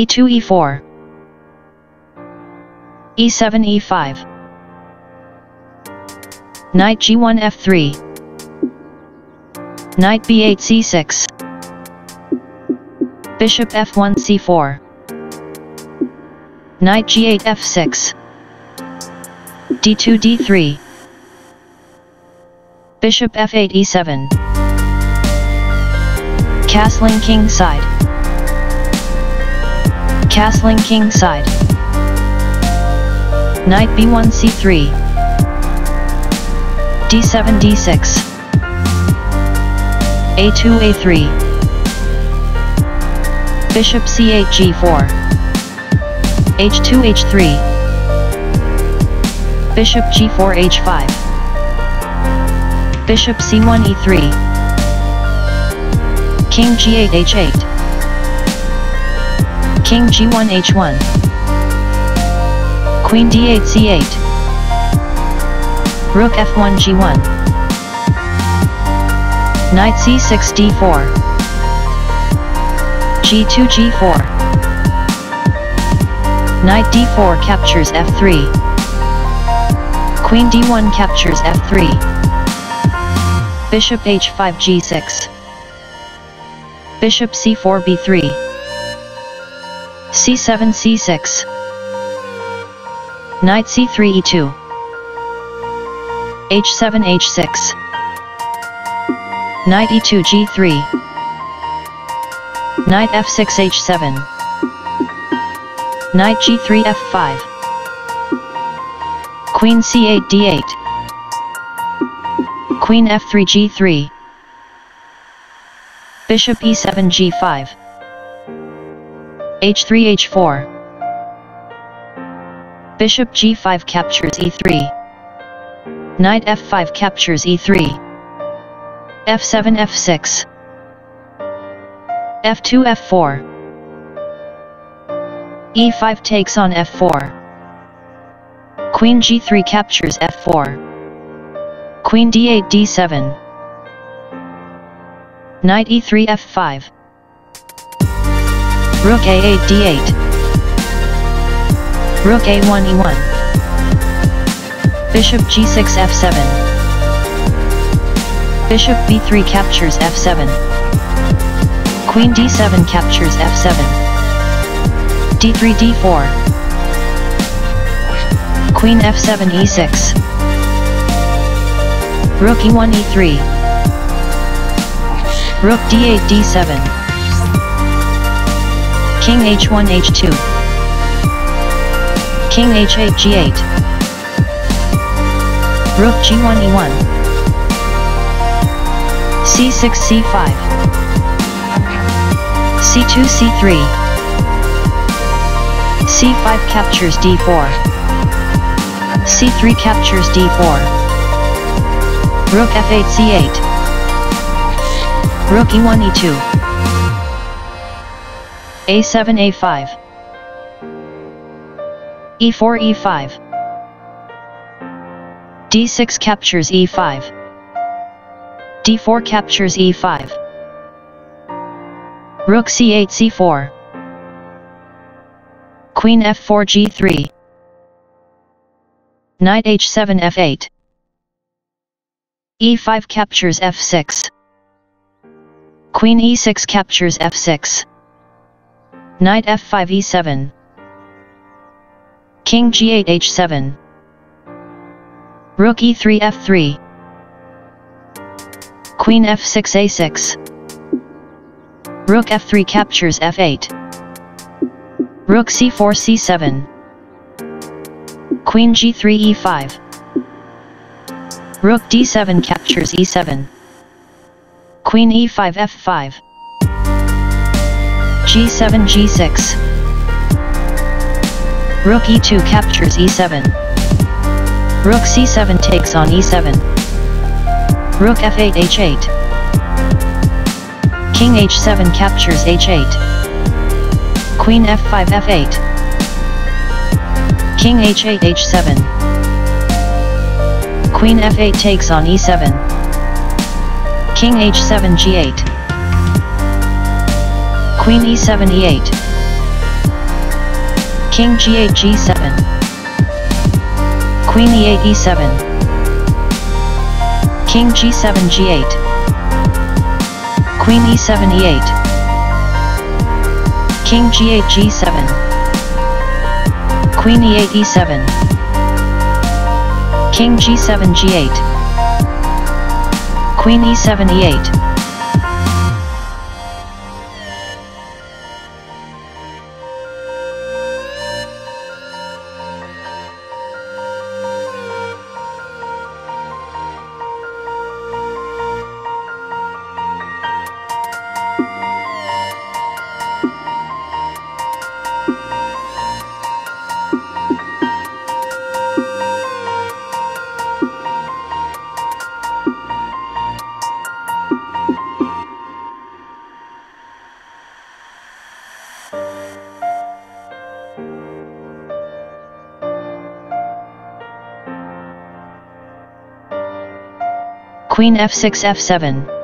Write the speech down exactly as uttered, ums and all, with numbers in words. e two e four, e seven e five, knight g one f three, knight b eight c six, bishop f one c four, knight g eight f six, d two d three, bishop f eight e seven. Castling king side, castling king side, knight b one c three, d seven d six, a two a three, bishop c eight g four, h two h three, bishop g four h five, bishop c one e three, king g eight h eight, king g one h one, queen d eight c eight, rook f one g one, knight c six d four, g two g four, knight d four captures f three, queen d one captures f three, bishop h five g six, bishop c four b three, c seven c six, knight c three e two, h seven h six, knight e two g three, knight f six h seven, knight g three f five, queen c eight d eight, queen f three g three, bishop e seven g five, h three h four, bishop g five captures e three, knight f five captures e three, f seven f six, f two f four, e five takes on f four, queen g three captures f four, queen d eight d seven, knight e three f five, rook a eight d eight, rook a one e one, bishop g six f seven, bishop b three captures f seven, queen d seven captures f seven, d three d four, queen f seven e six, rook e one e three, rook d eight d seven, king h one h two, king h eight g eight, rook g one e one, c six c five, c two c three, c five captures d four, c three captures d four, rook f eight c eight, rook e one e two, a seven a five, e four e five, d six captures e five, d four captures e five, rook c eight c four, queen f four g three, knight h seven f eight, e five captures f six, queen e six captures f six, knight f five e seven, king g eight h seven, rook e three f three, queen f six a six, rook f three captures f eight, rook c four c seven, queen g three e five, rook d seven captures e seven, queen e five f five, g seven g six, rook e two captures e seven, rook c seven takes on e seven, rook f eight h eight, king h seven captures h eight, queen f five f eight, king h eight h seven, queen f eight takes on e seven, king h seven g eight, queen e seven e eight, King g eight g seven, Queen e eight e seven, King g seven g eight, Queen e seven e eight, King g eight g seven, Queen e eight e seven, King g seven g eight, Queen e seven e eight. Queen f six f seven.